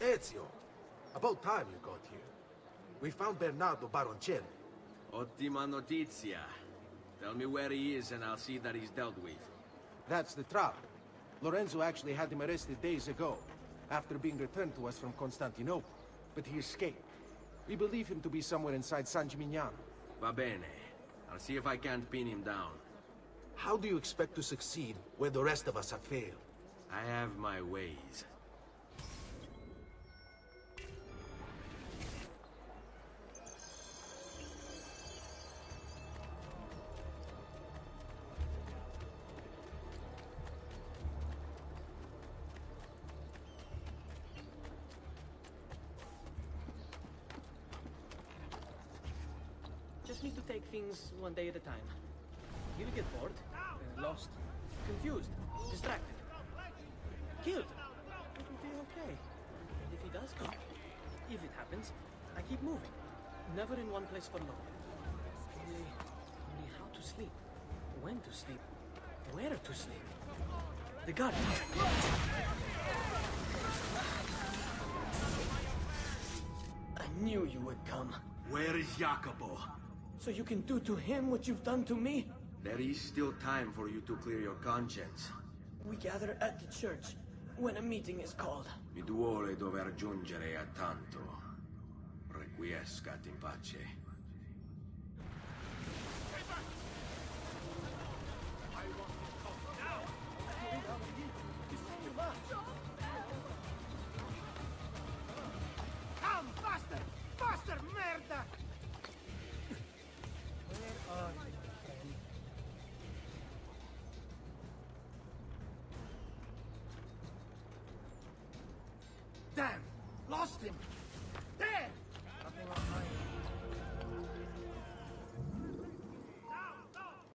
Ezio! About time you got here. We found Bernardo Baroncelli. Ottima notizia. Tell me where he is and I'll see that he's dealt with. That's the trap. Lorenzo actually had him arrested days ago, after being returned to us from Constantinople. But he escaped. We believe him to be somewhere inside San Gimignano. Va bene. I'll see if I can't pin him down. How do you expect to succeed where the rest of us have failed? I have my ways. Just need to take things one day at a time. You'll get bored, lost, confused, distracted, killed. It will be okay. And if he does come, if it happens, I keep moving. Never in one place for long. Only how to sleep, when to sleep, where to sleep. The guard. I knew you would come. Where is Jacopo? So you can do to him what you've done to me? There is still time for you to clear your conscience. We gather at the church, when a meeting is called. Mi duole dover giungere a tanto. Requiescat in pace. Come, faster! Faster, merda! Where are you? Damn! Lost him!